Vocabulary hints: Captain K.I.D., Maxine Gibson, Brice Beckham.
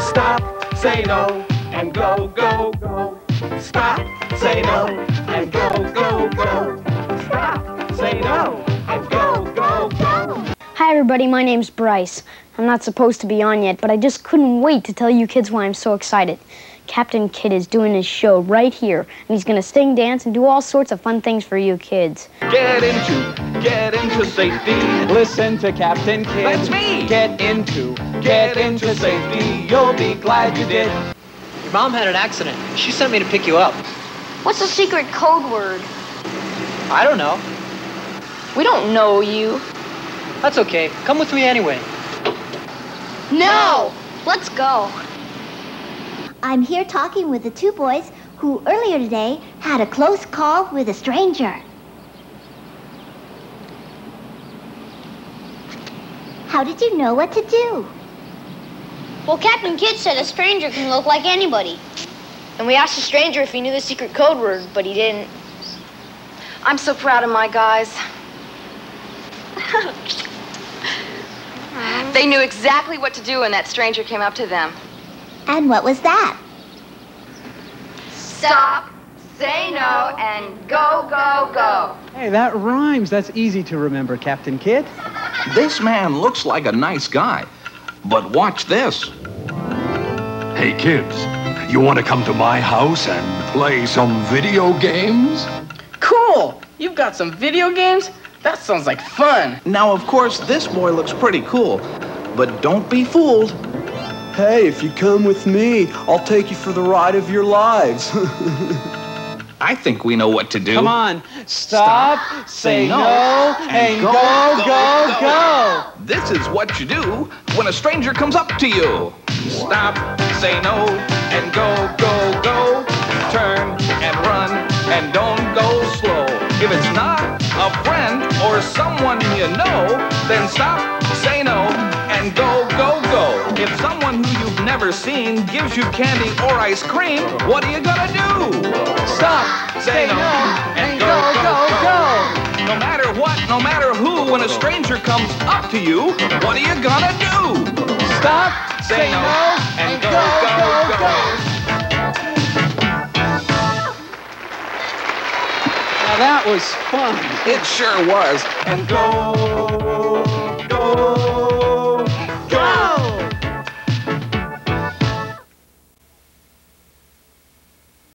Stop, say no, and go, go, go. Stop, say no, and go, go, go. Stop, say no, and go, go, go. Hi everybody, my name's Bryce. I'm not supposed to be on yet, but I just couldn't wait to tell you kids why I'm so excited. Captain K.I.D. is doing his show right here, and he's gonna sing, dance, and do all sorts of fun things for you kids. Get into safety. Listen to Captain K.I.D. That's me! Get into safety. You'll be glad you did. Your mom had an accident. She sent me to pick you up. What's the secret code word? I don't know. We don't know you. That's okay. Come with me anyway. No! Let's go. I'm here talking with the two boys who earlier today had a close call with a stranger. How did you know what to do? Well, Captain K.I.D. said a stranger can look like anybody. And we asked the stranger if he knew the secret code word, but he didn't. I'm so proud of my guys. They knew exactly what to do when that stranger came up to them. And what was that? Stop, say no, and go, go, go. Hey, that rhymes. That's easy to remember, Captain K.I.D. This man looks like a nice guy, but watch this. Hey, kids, you want to come to my house and play some video games? Cool. You've got some video games? That sounds like fun. Now, of course, this boy looks pretty cool, but don't be fooled. Hey, if you come with me, I'll take you for the ride of your lives. I think we know what to do. Come on. Stop, say no, and go, go, go. This is what you do when a stranger comes up to you. Stop, say no, and go, go, go. Turn and run, and don't go slow. If it's not a friend or someone you know, then stop, say no, and go, go, go. If someone who you've never seen gives you candy or ice cream, what are you gonna do? Stop, say no, and go, go, go. No matter what, no matter who, when a stranger comes up to you, what are you gonna do? Stop, say no, and go, go, go. Now that was fun. It sure was. And go.